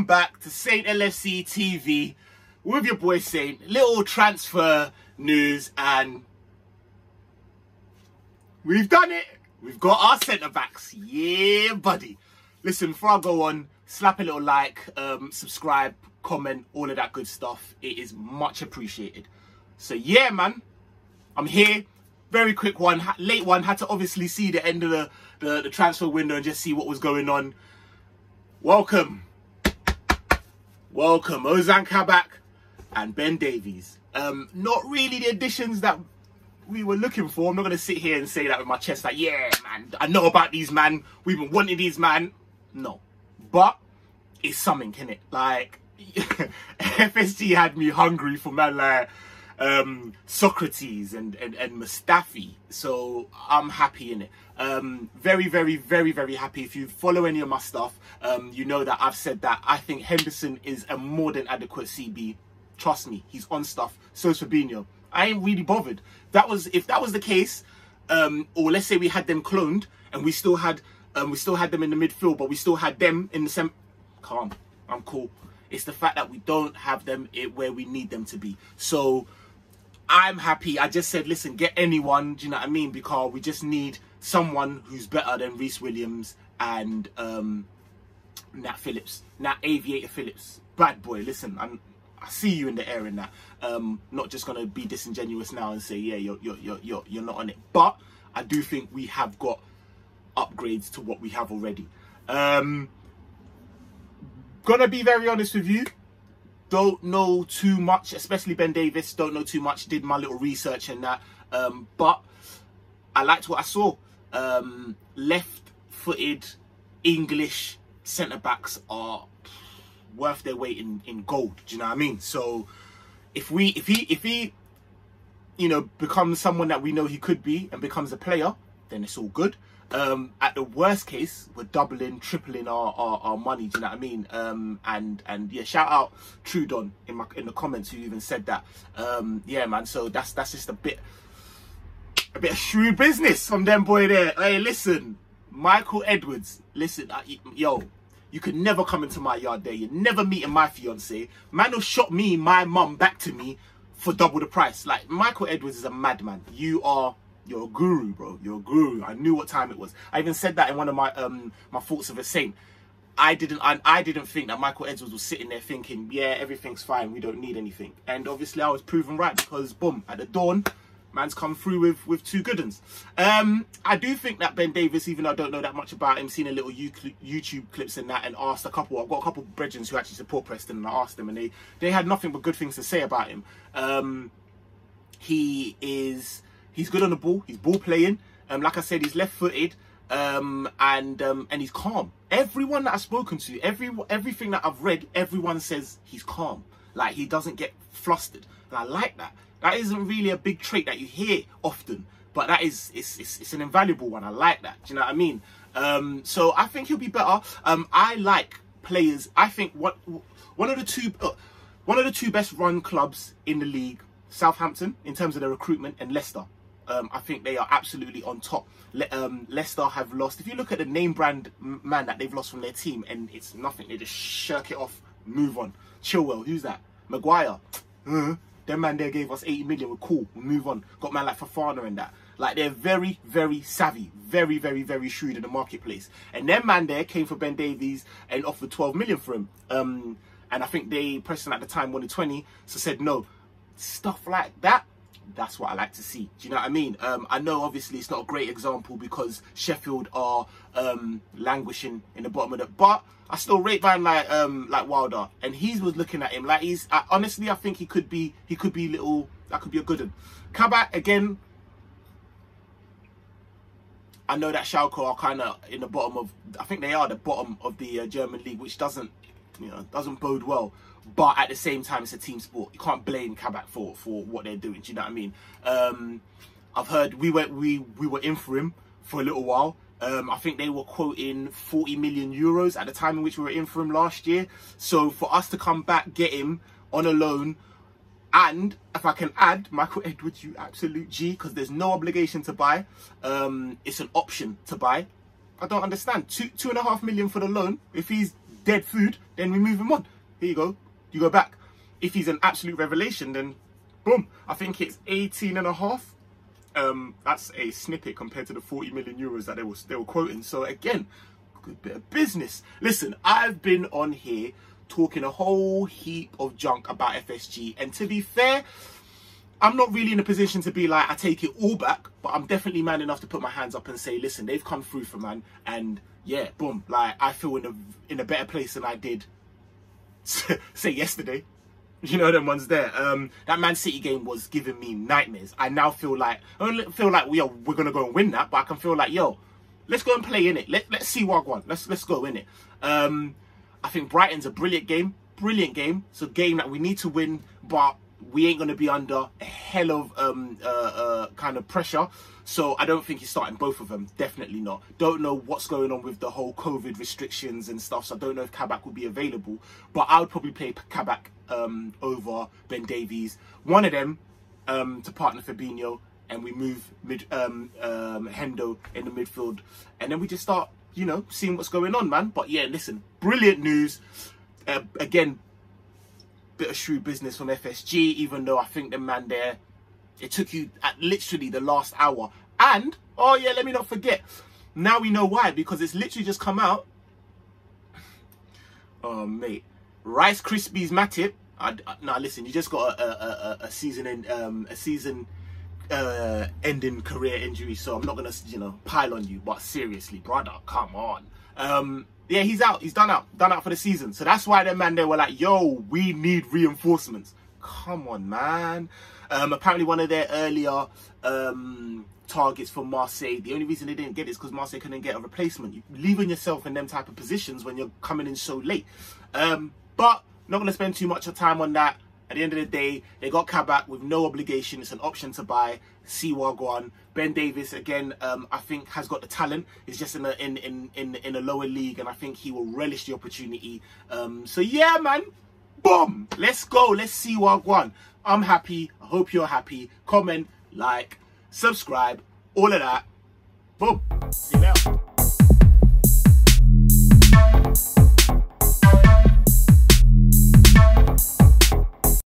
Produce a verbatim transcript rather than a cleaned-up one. welcome back to Saint L F C T V with your boy Saint. Little transfer news, and we've done it. We've got our centre-backs. Yeah, buddy. Listen, before I go on, slap a little like, um, subscribe, comment, all of that good stuff. It is much appreciated. So yeah, man, I'm here. Very quick one, late one. Had to obviously see the end of the, the, the transfer window and just see what was going on. Welcome. Welcome, Ozan Kabak and Ben Davies. Um, not really the additions that we were looking for. I'm not going to sit here and say that with my chest, like, yeah, man, I know about these, man. We've been wanting these, man. No. But it's something, innit? Like, F S G had me hungry for, man, like, um, Socrates and, and, and Mustafi. So I'm happy, innit? Um, very, very, very, very happy. If you follow any of my stuff, um, you know that I've said that I think Henderson is a more than adequate C B. Trust me, he's on stuff. So is Fabinho. I ain't really bothered. That was if that was the case, um, or let's say we had them cloned and we still had um, we still had them in the midfield, but we still had them in the sem. Calm, I'm cool. It's the fact that we don't have them it where we need them to be. So I'm happy. I just said, listen, get anyone. Do you know what I mean? Because we just need someone who's better than Reece Williams and um, Nat Phillips, Nat Aviator Phillips. Bad boy. Listen, I'm. I see you in the air in that. Um, not just going to be disingenuous now and say, yeah, you're, you're, you're, you're, you're not on it. But I do think we have got upgrades to what we have already. Um, going to be very honest with you. Don't know too much, especially Ben Davies. Don't know too much. Did my little research and that. Um, but I liked what I saw. Um, left-footed English centre-backs are worth their weight in in gold. Do you know what I mean? So if we if he if he you know becomes someone that we know he could be and becomes a player, then it's all good. Um at the worst case, we're doubling, tripling our our, our money. Do you know what I mean? um and and yeah, shout out Trudon in my in the comments who even said that. Um yeah, man, so that's that's just a bit a bit of shrewd business from them boy there. Hey, listen, Michael Edwards, listen, I, yo you could never come into my yard there. You're never meeting my fiancé. Man who shot me, my mum, back to me for double the price. Like, Michael Edwards is a madman. You are, you're a guru, bro. You're a guru. I knew what time it was. I even said that in one of my um my Thoughts of a Saint. I didn't, I, I didn't think that Michael Edwards was sitting there thinking, yeah, everything's fine. We don't need anything. And obviously I was proven right because, boom, at the dawn, man's come through with, with two good ones. Um, I do think that Ben Davies, even though I don't know that much about him, seen a little YouTube clips and that, and asked a couple, I've got a couple of brethrens who actually support Preston, and I asked them, and they, they had nothing but good things to say about him. Um, he is, he's good on the ball, he's ball playing. Um, like I said, he's left-footed, um, and um, and he's calm. Everyone that I've spoken to, every everything that I've read, everyone says he's calm. Like, he doesn't get flustered, and I like that. That isn't really a big trait that you hear often, but that is, it's, it's, it's an invaluable one. I like that. Do you know what I mean? Um, so I think he'll be better. Um, I like players. I think what one of the two, uh, one of the two best run clubs in the league, Southampton, in terms of their recruitment, and Leicester. Um, I think they are absolutely on top. Le um, Leicester have lost. If you look at the name brand man that they've lost from their team, and it's nothing. They just shirk it off, move on. Chilwell, who's that? Maguire. Uh-huh. Them man there gave us eighty million, we're cool, we'll move on. Got man like Fafana and that. Like, they're very, very savvy. Very, very, very shrewd in the marketplace. And them man there came for Ben Davies and offered twelve million for him. Um, and I think they, Preston at the time, wanted twenty, so said no. Stuff like that, that's what I like to see. Do you know what I mean? Um, I know, obviously, it's not a great example because Sheffield are um, languishing in the bottom of it. But I still rate Van like um, like Wilder, and he was looking at him like he's. I, honestly, I think he could be. He could be little. That could be a good one. Kabak again. I know that Schalke are kind of in the bottom of. I think they are the bottom of the uh, German league, which doesn't, you know, doesn't bode well. But at the same time, it's a team sport. You can't blame Kabak for for what they're doing. Do you know what I mean? Um, I've heard we went we we were in for him for a little while. Um, I think they were quoting forty million euros at the time in which we were in for him last year. So for us to come back, get him on a loan, and if I can add Michael Edwards, you absolute G, because there's no obligation to buy. Um, it's an option to buy. I don't understand. Two two and a half million for the loan. If he's dead food, then we move him on. Here you go. You go back. If he's an absolute revelation, then boom. I think it's eighteen and a half. Um, that's a snippet compared to the forty million euros that they were, they were quoting. So again, good bit of business. Listen, I've been on here talking a whole heap of junk about F S G. And to be fair, I'm not really in a position to be like, I take it all back. But I'm definitely man enough to put my hands up and say, listen, they've come through for man. And yeah, boom. Like, I feel in a, in a better place than I did, say, yesterday. You know, them ones there. Um, that Man City game was giving me nightmares. I now feel like, I don't feel like we are, we're going to go and win that. But I can feel like, yo, let's go and play in it. Let, let's see Wagwan. Let's, let's go in it. Um, I think Brighton's a brilliant game. Brilliant game. It's a game that we need to win. But we ain't going to be under a hell of um, uh, uh, kind of pressure. So I don't think he's starting both of them. Definitely not. Don't know what's going on with the whole COVID restrictions and stuff. So I don't know if Kabak will be available. But I would probably play Kabak um, over Ben Davies. One of them um, to partner Fabinho. And we move mid, um, um, Hendo in the midfield. And then we just start, you know, seeing what's going on, man. But yeah, listen, brilliant news. Uh, again, bit of shrewd business from F S G, even though I think the man there, it took you at literally the last hour. And, oh yeah, let me not forget, now we know why, because it's literally just come out. Oh, mate. Rice Krispies Mattip. I, I, nah, listen, you just got a, a, a, a season in, um, a season uh, ending career injury, so I'm not going to, you know, pile on you. But seriously, brother, come on. Um... Yeah, he's out. He's done out. Done out for the season. So that's why the man there were like, yo, we need reinforcements. Come on, man. Um, apparently one of their earlier um, targets for Marseille, the only reason they didn't get it is because Marseille couldn't get a replacement. You're leaving yourself in them type of positions when you're coming in so late. Um, but not going to spend too much of time on that. At the end of the day, they got Kabak with no obligation. It's an option to buy. See Wagwan. Ben Davies, again, um, I think has got the talent. He's just in a, in, in, in, in a lower league, and I think he will relish the opportunity. Um, so, yeah, man. Boom. Let's go. Let's see Wagwan. I'm happy. I hope you're happy. Comment, like, subscribe, all of that. Boom. See you now.